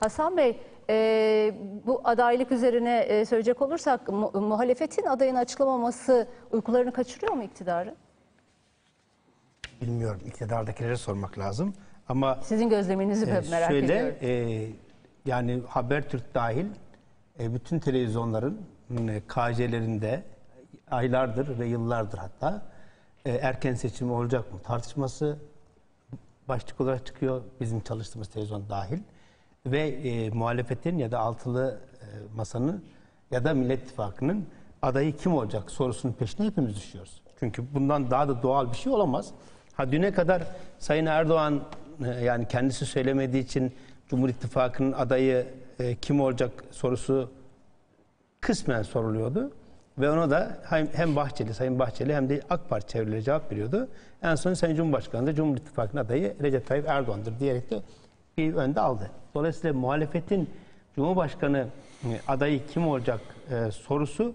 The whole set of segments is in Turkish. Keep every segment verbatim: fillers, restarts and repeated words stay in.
Hasan Bey, e, bu adaylık üzerine e, söyleyecek olursak mu, muhalefetin adayını açıklamaması uykularını kaçırıyor mu iktidarın? Bilmiyorum. İktidardakilere sormak lazım. Ama sizin gözleminizi e, merak şöyle, ediyorum. E, yani Habertürk dahil e, bütün televizyonların e, K C'lerinde aylardır ve yıllardır hatta e, erken seçim olacak mı tartışması başlık olarak çıkıyor. Bizim çalıştığımız televizyon dahil. Ve e, muhalefetin ya da altılı e, masanın ya da Millet İttifakı'nın adayı kim olacak sorusunun peşine hepimiz düşüyoruz. Çünkü bundan daha da doğal bir şey olamaz. Ha düne kadar Sayın Erdoğan e, yani kendisi söylemediği için Cumhur İttifakı'nın adayı e, kim olacak sorusu kısmen soruluyordu. Ve ona da hem, hem Bahçeli, Sayın Bahçeli hem de AK Parti çevreleri cevap veriyordu. En son Sayın Cumhurbaşkanı da Cumhur İttifakı'nın adayı Recep Tayyip Erdoğan'dır diyerek de bir önde aldı. Dolayısıyla muhalefetin Cumhurbaşkanı adayı kim olacak e, sorusu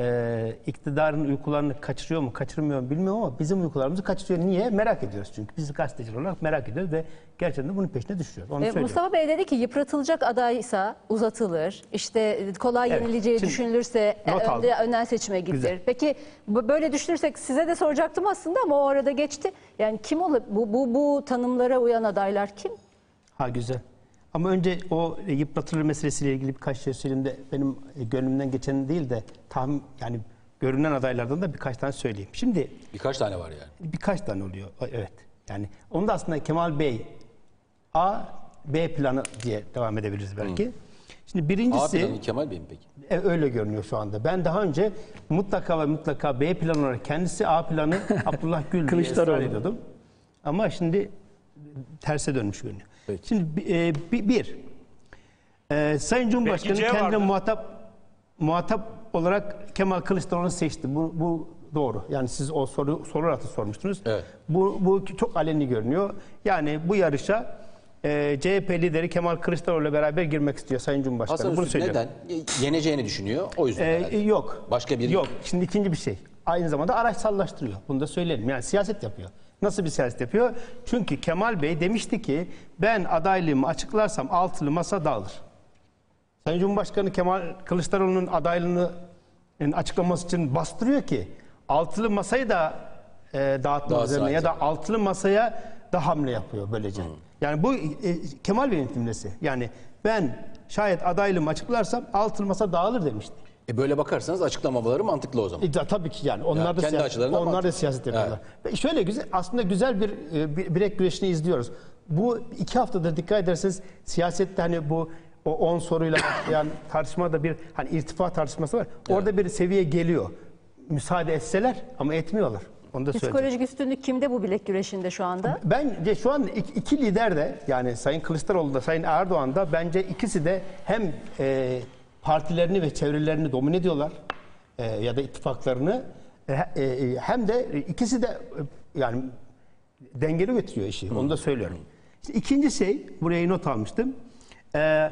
e, iktidarın uykularını kaçırıyor mu kaçırmıyor mu bilmiyorum ama bizim uykularımızı kaçırıyor. Niye? Merak ediyoruz çünkü. Biz gazeteciler olarak merak ediyoruz ve gerçekten de bunun peşine düşüyoruz. Onu e, Mustafa Bey dedi ki yıpratılacak adaysa uzatılır, işte kolay evet. yenileceği Şimdi, düşünülürse önde, önden seçime gidilir. Güzel. Peki böyle düşünürsek size de soracaktım aslında ama o arada geçti. Yani kim olur? Bu, bu, bu tanımlara uyan adaylar kim? Ha güzel. Ama önce o yıpratılır meselesiyle ilgili birkaç şey söyleyeyim de benim gönlümden geçen değil de tahmin yani görünen adaylardan da birkaç tane söyleyeyim. Şimdi birkaç tane var yani. Birkaç tane oluyor. Evet. Yani onu da aslında Kemal Bey A B planı diye devam edebiliriz belki. Hı. Şimdi birincisi A planı Kemal Bey mi peki? E, öyle görünüyor şu anda. Ben daha önce mutlaka ve mutlaka B planı olarak kendisi A planı Abdullah Gül Kılıçdaroğlu diyordum. Ama şimdi terse dönmüş görünüyor. Peki. Şimdi e, bir, e, Sayın Cumhurbaşkanı kendine muhatap muhatap olarak Kemal Kılıçdaroğlu'nu seçti. Bu, bu doğru. Yani siz o soru, soru rahatı sormuştunuz. Evet. Bu, bu çok aleni görünüyor. Yani bu yarışa e, C H P lideri Kemal Kılıçdaroğlu'yla beraber girmek istiyor Sayın Cumhurbaşkanı. Hasan Bunu söylüyorum. Neden? Yeneceğini düşünüyor. O yüzden. E, yok. Başka bir. Yok. Şimdi ikinci bir şey. Aynı zamanda araçsallaştırıyor. Bunu da söyleyelim. Yani siyaset yapıyor. Nasıl bir siyaset yapıyor? Çünkü Kemal Bey demişti ki ben adaylığımı açıklarsam altılı masa dağılır. Sayın Cumhurbaşkanı Kemal Kılıçdaroğlu'nun adaylığını açıklaması için bastırıyor ki altılı masayı da e, dağıtma üzerine ya da altılı masaya da hamle yapıyor böylece. Hı. Yani bu e, Kemal Bey'in cümlesi. Yani ben şayet adaylığımı açıklarsam altılı masa dağılır demişti. E böyle bakarsanız açıklamaları mantıklı o zaman. E, tabii ki yani. Onlar yani da siyaset, onlar mantıklı. da siyaset yapıyorlar. Evet. Şöyle güzel, aslında güzel bir bilek güreşini izliyoruz. Bu iki haftada dikkat ederseniz siyasette hani bu o on soruyla başlayan tartışmada bir hani irtifa tartışması var. Evet. Orada bir seviye geliyor. Müsaade etseler ama etmiyorlar. Onu da Psikolojik söyleyeceğim. üstünlük kimde bu bilek güreşinde şu anda? Bence şu an iki, iki lider de yani Sayın Kılıçdaroğlu da Sayın Erdoğan da bence ikisi de hem e, partilerini ve çevrelerini domine ediyorlar e, ya da ittifaklarını e, e, hem de ikisi de e, yani dengeli götürüyor işi. Hı. Onu da söylüyorum. İşte ikinci şey, buraya not almıştım. E,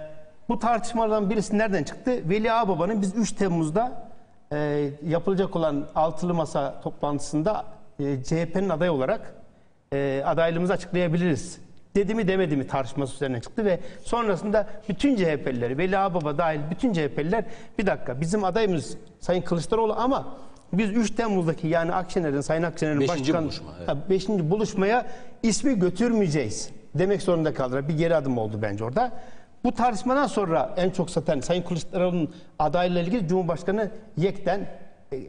bu tartışmalardan birisi nereden çıktı? Veli Ağbaba'nın biz üç Temmuz'da e, yapılacak olan altılı masa toplantısında e, C H P'nin adayı olarak e, adaylığımızı açıklayabiliriz. Dedi mi demedi mi tartışması üzerine çıktı ve sonrasında bütün C H P'lileri, Veli Ağbaba dahil bütün C H P'liler bir dakika bizim adayımız Sayın Kılıçdaroğlu ama biz üç Temmuz'daki yani Akşener'in, Sayın Akşener'in başkan buluşma, evet. beşinci buluşmaya ismi götürmeyeceğiz demek zorunda kaldılar. Bir geri adım oldu bence orada. Bu tartışmadan sonra en çok satan Sayın Kılıçdaroğlu'nun adayıyla ilgili Cumhurbaşkanı yekten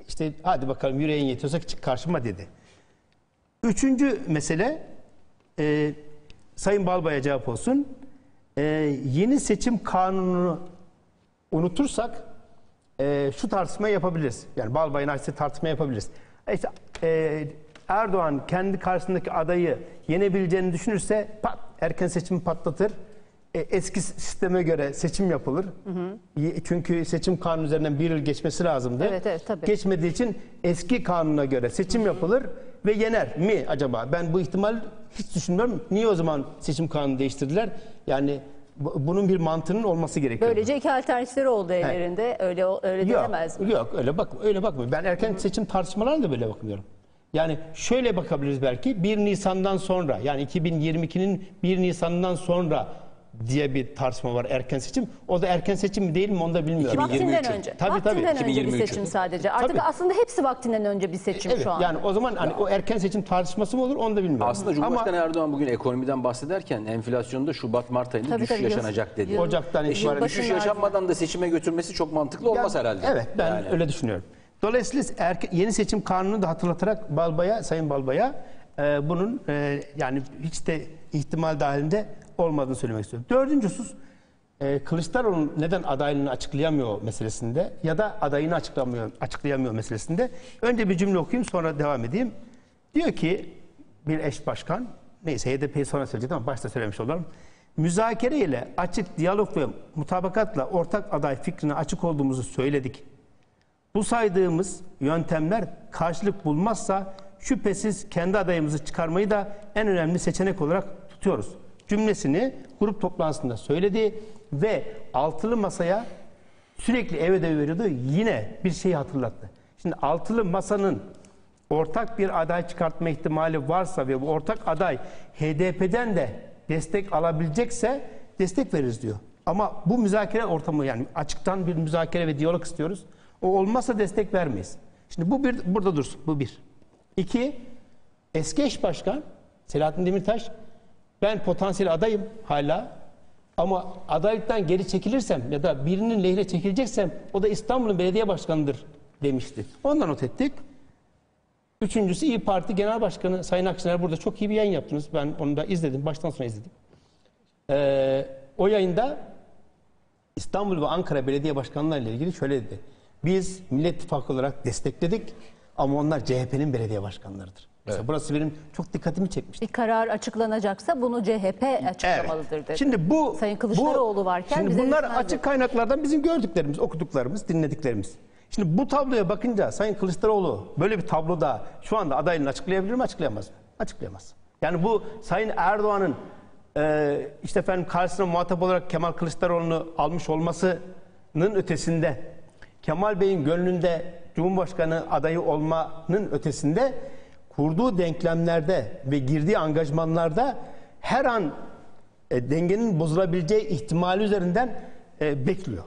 işte hadi bakalım yüreğin yetiyorsa çık karşıma dedi. Üçüncü mesele eee Sayın Balbay'a cevap olsun. Ee, yeni seçim kanununu unutursak e, şu tartışmayı yapabiliriz. Yani Balbay'ın açtığı tartışmayı yapabiliriz. İşte, e, Erdoğan kendi karşısındaki adayı yenebileceğini düşünürse pat, erken seçimi patlatır. E, eski sisteme göre seçim yapılır. Hı hı. Çünkü seçim kanunu üzerinden bir yıl geçmesi lazımdı. Evet, evet, tabii. Geçmediği için eski kanuna göre seçim hı hı. yapılır. Ve yener mi acaba? Ben bu ihtimal hiç düşünmüyorum. Niye o zaman seçim kanunu değiştirdiler? Yani bunun bir mantığının olması gerekiyor. Böylece iki alternatifleri oldu ellerinde. Evet. Öyle öyle yok, denemez mi? Yok öyle bakma. Öyle bakmıyor. Ben erken Hı-hı. seçim tartışmalarına da böyle bakmıyorum. Yani şöyle bakabiliriz belki. bir Nisan'dan sonra yani iki bin yirmi ikinin bir Nisan'dan sonra diye bir tartışma var, erken seçim. O da erken seçim mi değil mi onu da bilmiyorum. Vaktinden önce. Tabii, vaktinden tabii. önce bir seçim sadece. Artık tabii. aslında hepsi vaktinden önce bir seçim evet, şu an. Yani o zaman hani o erken seçim tartışması mı olur onu da bilmiyorum. Aslında Cumhurbaşkanı Ama, Erdoğan bugün ekonomiden bahsederken enflasyonda Şubat-Mart ayında tabii, düşüş tabii, yaşanacak dedi. Ocaktan itibaren. Düşüş yaşanmadan da seçime götürmesi çok mantıklı olmaz yani, herhalde. Evet ben yani. öyle düşünüyorum. Dolayısıyla erke, yeni seçim kanunu da hatırlatarak Balbay'a, Sayın Balbay'a e, bunun e, yani hiç de ihtimal dahilinde olmadığını söylemek istiyorum. Dördüncü husus, e, Kılıçdaroğlu'nun neden adaylığını açıklayamıyor meselesinde ya da adayını açıklamıyor, açıklayamıyor meselesinde. Önce bir cümle okuyayım sonra devam edeyim. Diyor ki bir eş başkan, neyse H D P'yi sonra söyleyecek ama başta söylemiş olalım. Müzakere ile açık diyalog ve mutabakatla ortak aday fikrine açık olduğumuzu söyledik. Bu saydığımız yöntemler karşılık bulmazsa şüphesiz kendi adayımızı çıkarmayı da en önemli seçenek olarak tutuyoruz. Cümlesini grup toplantısında söyledi ve altılı masaya sürekli ev ödevi veriyordu. Yine bir şeyi hatırlattı. Şimdi altılı masanın ortak bir aday çıkartma ihtimali varsa ve bu ortak aday H D P'den de destek alabilecekse destek veririz diyor. Ama bu müzakere ortamı yani açıktan bir müzakere ve diyalog istiyoruz. O olmazsa destek vermeyiz. Şimdi bu bir burada dursun. Bu bir. İki, eski eş başkan Selahattin Demirtaş ben potansiyel adayım hala ama adaylıktan geri çekilirsem ya da birinin lehine çekileceksem o da İstanbul'un belediye başkanıdır demişti. Ondan not ettik. Üçüncüsü İyi Parti Genel Başkanı Sayın Akşener, burada çok iyi bir yayın yaptınız. Ben onu da izledim. Baştan sona izledim. Ee, o yayında İstanbul ve Ankara belediye başkanları ile ilgili şöyle dedi. Biz Millet İttifakı olarak destekledik ama onlar C H P'nin belediye başkanlarıdır. Evet. Burası benim çok dikkatimi çekmişti. Bir karar açıklanacaksa bunu C H P açıklamalıdır evet. dedi. Şimdi bu Sayın Kılıçdaroğlu bu, varken şimdi bize bunlar açık dedi. Kaynaklardan bizim gördüklerimiz, okuduklarımız, dinlediklerimiz. Şimdi bu tabloya bakınca Sayın Kılıçdaroğlu böyle bir tabloda şu anda adaylığını açıklayabilir mi, açıklayamaz mı? Açıklayamaz. Yani bu Sayın Erdoğan'ın e, işte efendim karşısına muhatap olarak Kemal Kılıçdaroğlu'nu almış olmasının ötesinde Kemal Bey'in gönlünde Cumhurbaşkanı adayı olmanın ötesinde kurduğu denklemlerde ve girdiği angajmanlarda her an e, dengenin bozulabileceği ihtimali üzerinden e, bekliyor.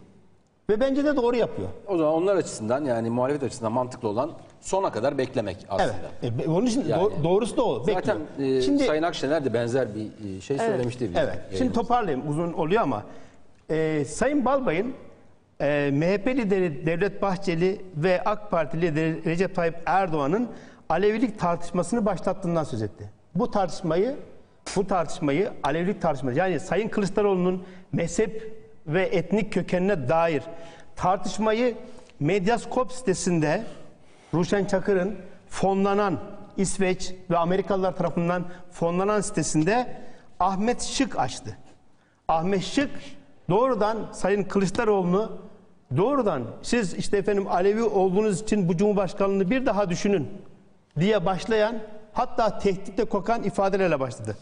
Ve bence de doğru yapıyor. O zaman onlar açısından yani muhalefet açısından mantıklı olan sona kadar beklemek aslında. Evet. E, onun için yani, doğ, doğrusu da o. Zaten e, Şimdi, Sayın Akşener de benzer bir şey evet, söylemişti. Evet. Şimdi toparlayayım, uzun oluyor ama e, Sayın Balbay'ın e, M H P lideri Devlet Bahçeli ve AK Parti lideri Recep Tayyip Erdoğan'ın Alevilik tartışmasını başlattığından söz etti. Bu tartışmayı, bu tartışmayı Alevilik tartışması yani Sayın Kılıçdaroğlu'nun mezhep ve etnik kökenine dair tartışmayı Medyascope sitesinde Ruşen Çakır'ın fonlanan İsveç ve Amerikalılar tarafından fonlanan sitesinde Ahmet Şık açtı. Ahmet Şık doğrudan Sayın Kılıçdaroğlu'nu doğrudan siz işte efendim Alevi olduğunuz için bu Cumhurbaşkanlığını bir daha düşünün diye başlayan hatta tehditle kokan ifadelerle başladı.